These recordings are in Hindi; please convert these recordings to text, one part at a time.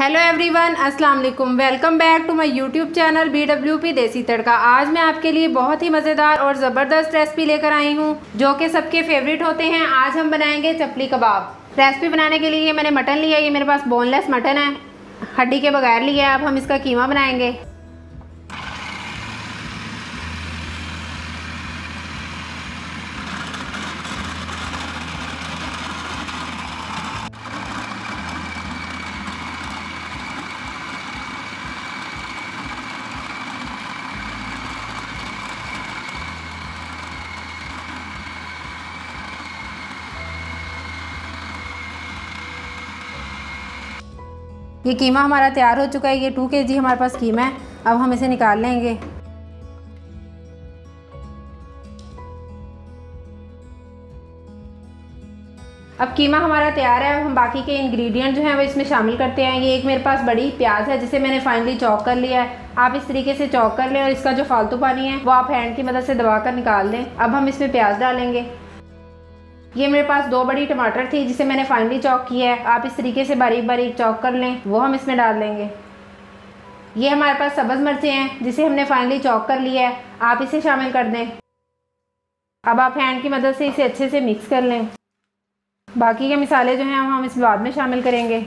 हेलो एवरीवन, अस्सलाम वालेकुम। Welcome back to my YouTube channel BWP Desi Tadka. आज मैं आपके लिए बहुत ही मज़ेदार और ज़बरदस्त रेसिपी लेकर आई हूँ जो कि सबके फेवरेट होते हैं। आज हम बनाएंगे चपली कबाब। रेसिपी बनाने के लिए ये मैंने मटन लिया, ये मेरे पास बोनलेस मटन है, हड्डी के बगैर लिया है। अब हम इसका कीमा बनाएँगे। ये कीमा हमारा तैयार हो चुका है। ये 2 kg हमारे पास कीमा है। अब हम इसे निकाल लेंगे। अब कीमा हमारा तैयार है। अब हम बाकी के इंग्रेडिएंट जो हैं वो इसमें शामिल करते हैं। ये एक मेरे पास बड़ी प्याज है जिसे मैंने फाइनली चॉप कर लिया है। आप इस तरीके से चॉप कर लें और इसका जो फालतू पानी है वो आप हैंड की मदद से दबा कर निकाल दें। अब हम इसमें प्याज डालेंगे। ये मेरे पास 2 बड़ी टमाटर थी जिसे मैंने फाइनली चॉप किया है। आप इस तरीके से बारीक बारीक चॉप कर लें, वो हम इसमें डाल देंगे। ये हमारे पास सब्ज़ मिर्चें हैं जिसे हमने फाइनली चॉप कर लिया है। आप इसे शामिल कर दें। अब आप हैंड की मदद से इसे अच्छे से मिक्स कर लें। बाकी के मिसाले जो हैं हम इस बाद में शामिल करेंगे।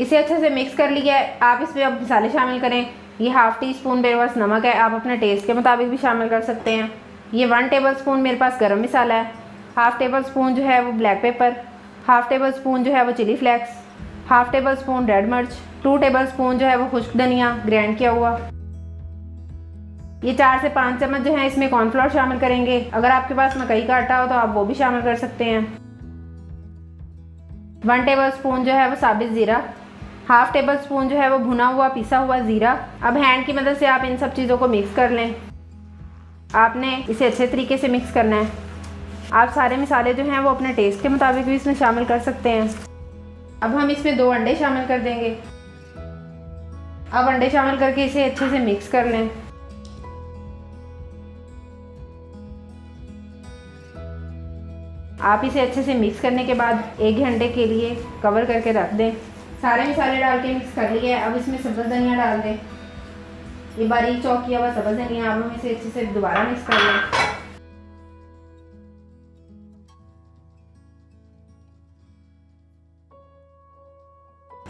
इसे अच्छे से मिक्स कर लिया है। आप इसमें अब मिसाले शामिल करें। ये ½ टीस्पून मेरे पास नमक है, आप अपने टेस्ट के मुताबिक भी शामिल कर सकते हैं। ये 1 टेबलस्पून मेरे पास गर्म मसाला है, ½ टेबलस्पून जो है वो ब्लैक पेपर, ½ टेबलस्पून जो है वो चिली फ्लेक्स, ½ टेबलस्पून रेड मिर्च, 2 टेबलस्पून जो है वो खुश्क धनिया ग्राइंड किया हुआ। ये 4 से 5 चम्मच जो है इसमें कॉर्नफ्लोर शामिल करेंगे। अगर आपके पास मकई का आटा हो तो आप वो भी शामिल कर सकते हैं। 1 टेबलस्पून जो है वो साबित ज़ीरा, ½ टेबलस्पून जो है वो भुना हुआ पिसा हुआ ज़ीरा। अब हैंड की मदद से आप इन सब चीज़ों को मिक्स कर लें। आपने इसे अच्छे तरीके से मिक्स करना है। आप सारे मिसाले जो हैं वो अपने टेस्ट के मुताबिक भी इसमें शामिल कर सकते हैं। अब हम इसमें 2 अंडे शामिल कर देंगे। अब अंडे शामिल करके इसे अच्छे से मिक्स कर लें। आप इसे अच्छे से मिक्स करने के बाद 1 घंटे के लिए कवर करके रख दें। सारे मिसाले डाल के मिक्स कर लिए। अब इसमें सब्ज़ धनिया डाल दें। ये बारीक चॉप किया हुआ सब्ज़ धनिया। अब हम इसे अच्छे से दोबारा मिक्स कर लें।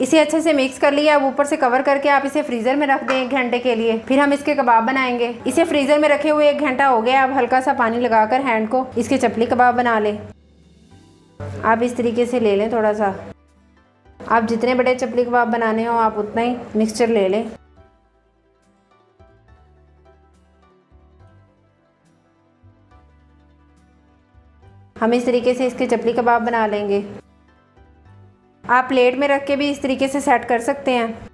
इसे अच्छे से मिक्स कर लिया। अब ऊपर से कवर करके आप इसे फ्रीज़र में रख दें 1 घंटे के लिए। फिर हम इसके कबाब बनाएंगे। इसे फ्रीज़र में रखे हुए 1 घंटा हो गया। अब हल्का सा पानी लगाकर हैंड को इसके चपली कबाब बना लें। आप इस तरीके से ले लें थोड़ा सा। आप जितने बड़े चपली कबाब बनाने हो आप उतना ही मिक्सचर ले लें। हम इस तरीके से इसके चपली कबाब बना लेंगे। आप प्लेट में रख के भी इस तरीके से सेट कर सकते हैं।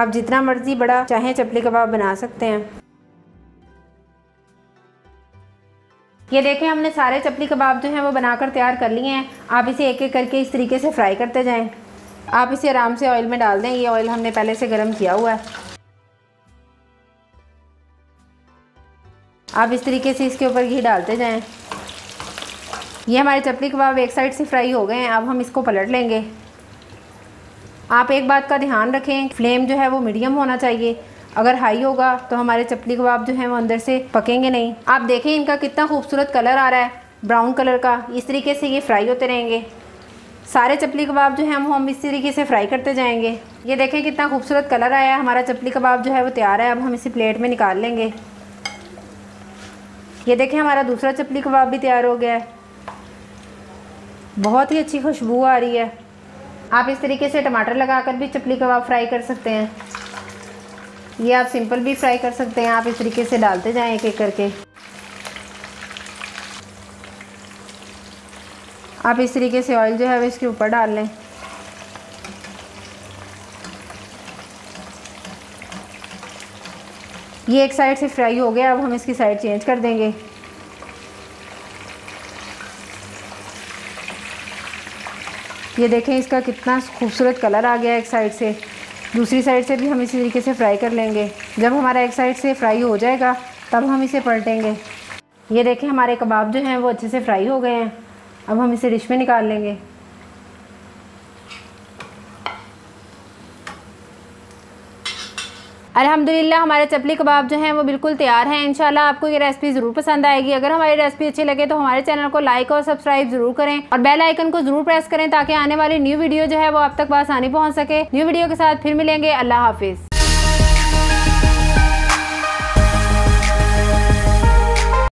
आप जितना मर्जी बड़ा चाहें चपली कबाब बना सकते हैं। ये देखें, हमने सारे चपली कबाब जो हैं वो बनाकर तैयार कर लिए हैं। आप इसे एक एक करके इस तरीके से फ्राई करते जाएं। आप इसे आराम से ऑयल में डाल दें। ये ऑयल हमने पहले से गर्म किया हुआ है। आप इस तरीके से इसके ऊपर घी डालते जाएं। ये हमारे चपली कबाब एक साइड से फ्राई हो गए हैं। अब हम इसको पलट लेंगे। आप एक बात का ध्यान रखें, फ्लेम जो है वो मीडियम होना चाहिए। अगर हाई होगा तो हमारे चपली कबाब जो हैं वो अंदर से पकेंगे नहीं। आप देखें इनका कितना खूबसूरत कलर आ रहा है, ब्राउन कलर का। इस तरीके से ये फ्राई होते रहेंगे। सारे चपली कबाब जो हैं हम इस तरीके से फ्राई करते जाएंगे। ये देखें कितना खूबसूरत कलर आया। हमारा चपली कबाब जो है वो तैयार है। अब हम इसे प्लेट में निकाल लेंगे। ये देखें हमारा दूसरा चपली कबाब भी तैयार हो गया है। बहुत ही अच्छी खुशबू आ रही है। आप इस तरीके से टमाटर लगाकर भी चपली कबाब फ्राई कर सकते हैं। ये आप सिंपल भी फ्राई कर सकते हैं। आप इस तरीके से डालते जाएं एक एक करके। आप इस तरीके से ऑयल जो है वो इसके ऊपर डाल लें। ये एक साइड से फ्राई हो गया। अब हम इसकी साइड चेंज कर देंगे। ये देखें इसका कितना खूबसूरत कलर आ गया है एक साइड से। दूसरी साइड से भी हम इसी तरीके से फ्राई कर लेंगे। जब हमारा एक साइड से फ्राई हो जाएगा तब हम इसे पलटेंगे। ये देखें हमारे कबाब जो हैं वो अच्छे से फ्राई हो गए हैं। अब हम इसे डिश में निकाल लेंगे। अल्हम्दुलिल्लाह हमारे चपली कबाब जो हैं वो बिल्कुल तैयार हैं। इंशाल्लाह आपको ये रेसिपी ज़रूर पसंद आएगी। अगर हमारी रेसिपी अच्छी लगे तो हमारे चैनल को लाइक और सब्सक्राइब जरूर करें और बेल आइकन को जरूर प्रेस करें ताकि आने वाली न्यू वीडियो जो है वो आप तक बआसानी पहुँच सके। न्यू वीडियो के साथ फिर मिलेंगे। अल्लाह हाफिज़।